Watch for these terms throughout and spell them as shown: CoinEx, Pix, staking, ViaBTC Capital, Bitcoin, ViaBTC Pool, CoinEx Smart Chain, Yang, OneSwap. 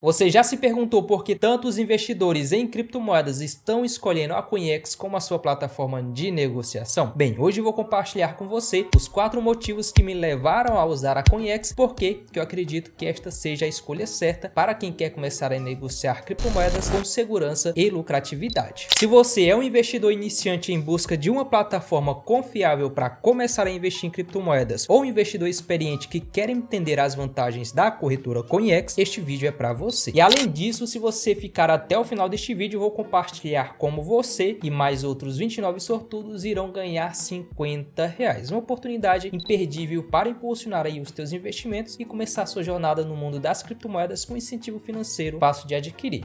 Você já se perguntou por que tantos investidores em criptomoedas estão escolhendo a CoinEx como a sua plataforma de negociação? Bem, hoje eu vou compartilhar com você os 4 motivos que me levaram a usar a CoinEx, porque eu acredito que esta seja a escolha certa para quem quer começar a negociar criptomoedas com segurança e lucratividade. Se você é um investidor iniciante em busca de uma plataforma confiável para começar a investir em criptomoedas ou um investidor experiente que quer entender as vantagens da corretora CoinEx, este vídeo é para você. E além disso, se você ficar até o final deste vídeo, eu vou compartilhar como você e mais outros 29 sortudos irão ganhar R$50. Uma oportunidade imperdível para impulsionar aí os teus investimentos e começar a sua jornada no mundo das criptomoedas com incentivo financeiro fácil de adquirir.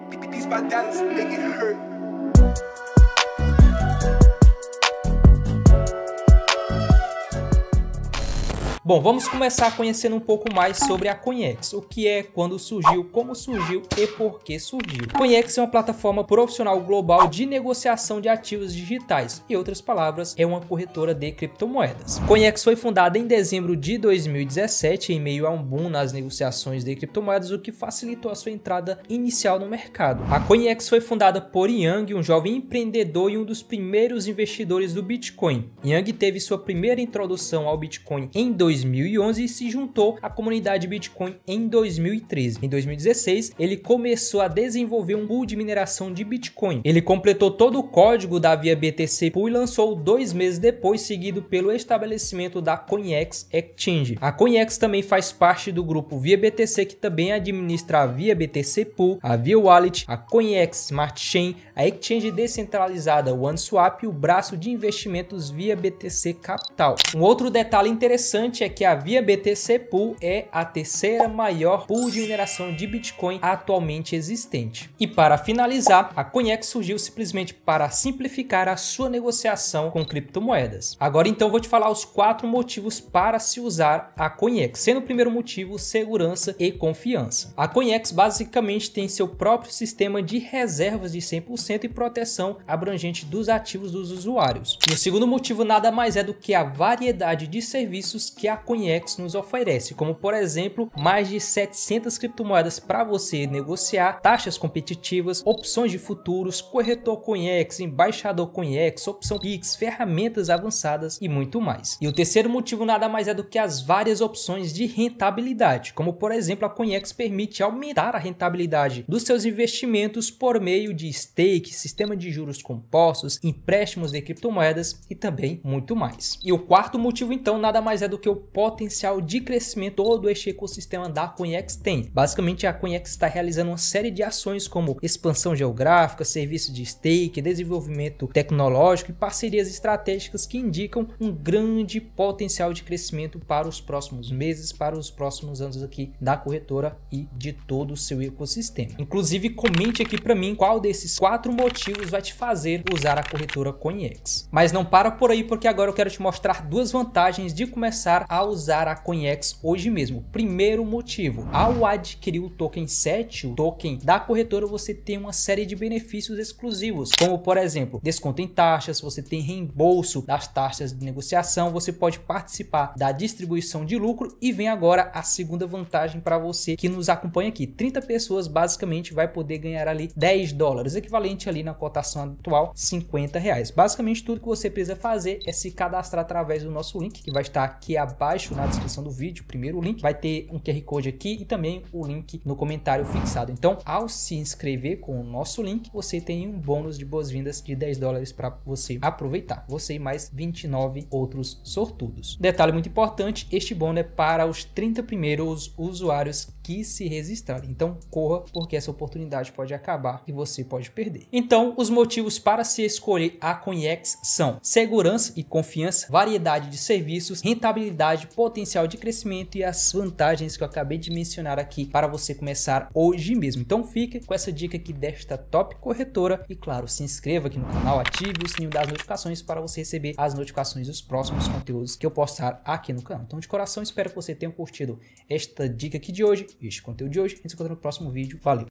Bom, vamos começar conhecendo um pouco mais sobre a CoinEx, o que é, quando surgiu, como surgiu e por que surgiu. CoinEx é uma plataforma profissional global de negociação de ativos digitais, em outras palavras, é uma corretora de criptomoedas. CoinEx foi fundada em dezembro de 2017 em meio a um boom nas negociações de criptomoedas, o que facilitou a sua entrada inicial no mercado. A CoinEx foi fundada por Yang, um jovem empreendedor e um dos primeiros investidores do Bitcoin. Yang teve sua primeira introdução ao Bitcoin em 2011 e se juntou à comunidade Bitcoin em 2013. Em 2016, ele começou a desenvolver um pool de mineração de Bitcoin. Ele completou todo o código da ViaBTC Pool e lançou 2 meses depois, seguido pelo estabelecimento da CoinEx Exchange. A CoinEx também faz parte do grupo ViaBTC, que também administra a ViaBTC Pool, a Via Wallet, a CoinEx Smart Chain, a exchange descentralizada OneSwap e o braço de investimentos ViaBTC Capital. Um outro detalhe interessante é que a ViaBTC Pool é a terceira maior pool de mineração de Bitcoin atualmente existente. E para finalizar, a CoinEx surgiu simplesmente para simplificar a sua negociação com criptomoedas. Agora então vou te falar os 4 motivos para se usar a CoinEx, sendo o primeiro motivo segurança e confiança. A CoinEx basicamente tem seu próprio sistema de reservas de 100% e proteção abrangente dos ativos dos usuários. E o segundo motivo nada mais é do que a variedade de serviços que a CoinEx nos oferece, como por exemplo, mais de 700 criptomoedas para você negociar, taxas competitivas, opções de futuros, corretor CoinEx, embaixador CoinEx, opção Pix, ferramentas avançadas e muito mais. E o terceiro motivo nada mais é do que as várias opções de rentabilidade, como por exemplo, a CoinEx permite aumentar a rentabilidade dos seus investimentos por meio de stake, sistema de juros compostos, empréstimos de criptomoedas e também muito mais. E o quarto motivo então nada mais é do que o potencial de crescimento todo este ecossistema da CoinEx tem. Basicamente, a CoinEx está realizando uma série de ações como expansão geográfica, serviço de stake, desenvolvimento tecnológico e parcerias estratégicas que indicam um grande potencial de crescimento para os próximos meses, para os próximos anos aqui da corretora e de todo o seu ecossistema. Inclusive, comente aqui para mim qual desses 4 motivos vai te fazer usar a corretora CoinEx. Mas não para por aí, porque agora eu quero te mostrar 2 vantagens de começar a usar a CoinEx hoje mesmo. Primeiro motivo, ao adquirir o token 7, o token da corretora, você tem uma série de benefícios exclusivos, como por exemplo, desconto em taxas, você tem reembolso das taxas de negociação, você pode participar da distribuição de lucro e vem agora a segunda vantagem para você que nos acompanha aqui. 30 pessoas basicamente vai poder ganhar ali $10, equivalente ali na cotação atual R$50. Basicamente tudo que você precisa fazer é se cadastrar através do nosso link que vai estar aqui abaixo na descrição do vídeo, primeiro o link, vai ter um QR Code aqui e também o link no comentário fixado. Então, ao se inscrever com o nosso link, você tem um bônus de boas-vindas de $10 para você aproveitar, você e mais 29 outros sortudos. Detalhe muito importante, este bônus é para os 30 primeiros usuários que se registrarem. Então, corra, porque essa oportunidade pode acabar e você pode perder. Então, os motivos para se escolher a CoinEx são segurança e confiança, variedade de serviços, rentabilidade, potencial de crescimento e as vantagens que eu acabei de mencionar aqui para você começar hoje mesmo. Então fica com essa dica aqui desta top corretora e claro, se inscreva aqui no canal, ative o sininho das notificações para você receber as notificações dos próximos conteúdos que eu postar aqui no canal. Então de coração, espero que você tenha curtido esta dica aqui de hoje, este conteúdo de hoje. A gente se encontra no próximo vídeo. Valeu!